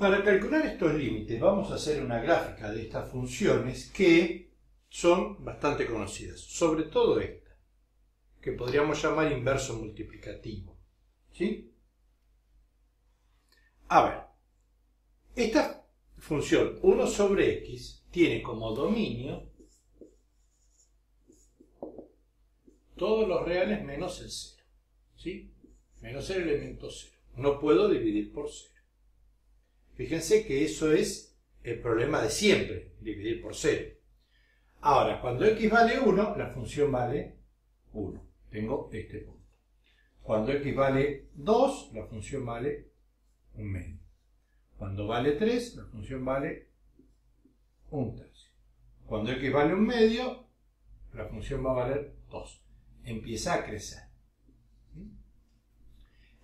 Para calcular estos límites vamos a hacer una gráfica de estas funciones que son bastante conocidas, sobre todo esta, que podríamos llamar inverso multiplicativo, ¿sí? A ver, esta función 1 sobre x tiene como dominio todos los reales menos el 0, ¿sí? Menos el elemento 0. No puedo dividir por 0. Fíjense que eso es el problema de siempre, dividir por 0. Ahora, cuando x vale 1, la función vale 1. Tengo este punto. Cuando x vale 2, la función vale 1/2. Cuando vale 3, la función vale 1/3. Cuando x vale 1/2, la función va a valer 2. Empieza a crecer.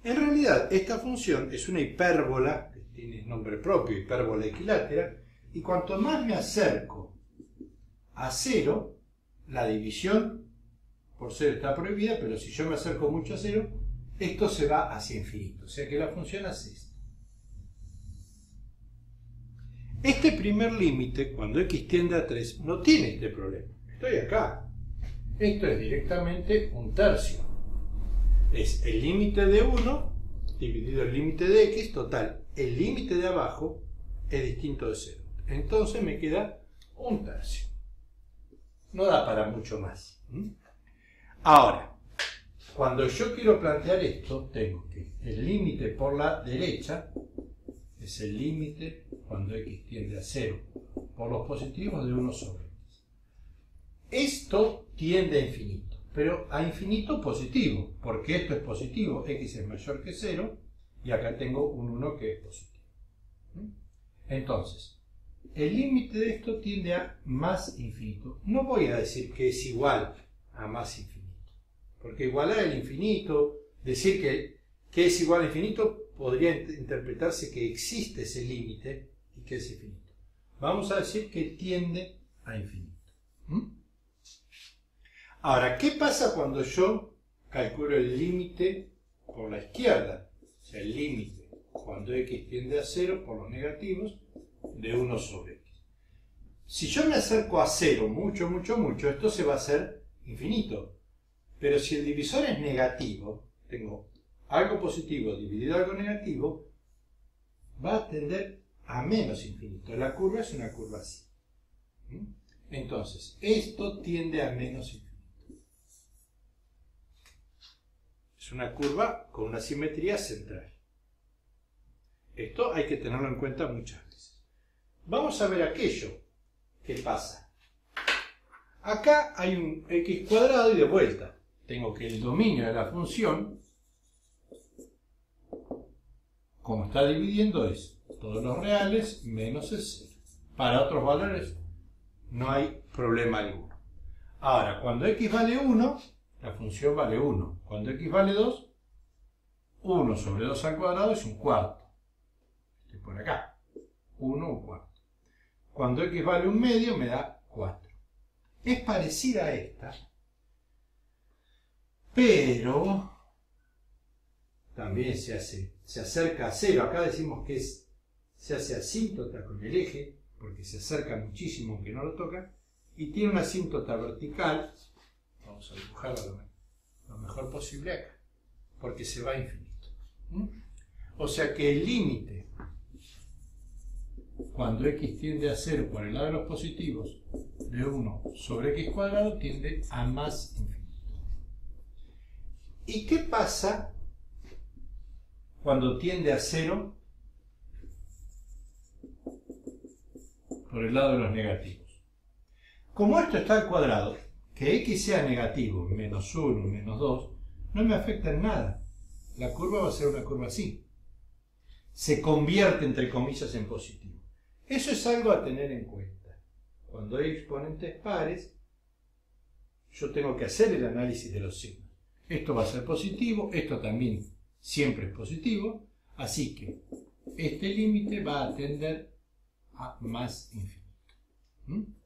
En realidad, esta función es una hipérbola, que tiene nombre propio, hipérbola equilátera, y cuanto más me acerco a 0, la división por 0 está prohibida, pero si yo me acerco mucho a 0, esto se va hacia infinito. O sea que la función hace esto. Este primer límite, cuando x tiende a 3, no tiene este problema. Estoy acá. Esto es directamente 1/3. Es el límite de 1 dividido el límite de x, total, el límite de abajo es distinto de 0. Entonces me queda 1/3. No da para mucho más. Ahora, cuando yo quiero plantear esto, tengo que el límite por la derecha es el límite cuando x tiende a 0 por los positivos de 1 sobre x. Esto tiende a infinito, pero a infinito positivo, porque esto es positivo, x es mayor que 0, y acá tengo un 1 que es positivo. Entonces, el límite de esto tiende a más infinito. No voy a decir que es igual a más infinito, porque igualar el infinito, decir que es igual a infinito, podría interpretarse que existe ese límite y que es infinito. Vamos a decir que tiende a infinito. Ahora, ¿qué pasa cuando yo calculo el límite por la izquierda? O sea, el límite cuando x tiende a 0 por los negativos de 1 sobre x. Si yo me acerco a 0 mucho, mucho, mucho, esto se va a hacer infinito. Pero si el divisor es negativo, tengo algo positivo dividido algo negativo, va a tender a menos infinito. La curva es una curva así. Entonces, esto tiende a menos infinito. Es una curva con una simetría central. Esto hay que tenerlo en cuenta muchas veces. Vamos a ver aquello que pasa. Acá hay un x cuadrado y de vuelta. Tengo que el dominio de la función, como está dividiendo, es todos los reales menos el 0. Para otros valores no hay problema alguno. Ahora, cuando x vale 1... la función vale 1. Cuando x vale 2, 1 sobre 2 al cuadrado es 1/4. Estoy por acá. 1 1/4. Cuando x vale 1/2 me da 4. Es parecida a esta, pero también se acerca a 0. Acá decimos que se hace asíntota con el eje, porque se acerca muchísimo aunque no lo toca, y tiene una asíntota vertical. Vamos a dibujarlo lo mejor posible acá, porque se va a infinito. O sea que el límite, cuando x tiende a 0 por el lado de los positivos, de 1 sobre x cuadrado, tiende a más infinito. ¿Y qué pasa cuando tiende a 0 por el lado de los negativos? Como esto está al cuadrado, que x sea negativo, menos 1, menos 2, no me afecta en nada. La curva va a ser una curva así. Se convierte, entre comillas, en positivo. Eso es algo a tener en cuenta. Cuando hay exponentes pares, yo tengo que hacer el análisis de los signos. Esto va a ser positivo, esto también siempre es positivo, así que este límite va a tender a más infinito.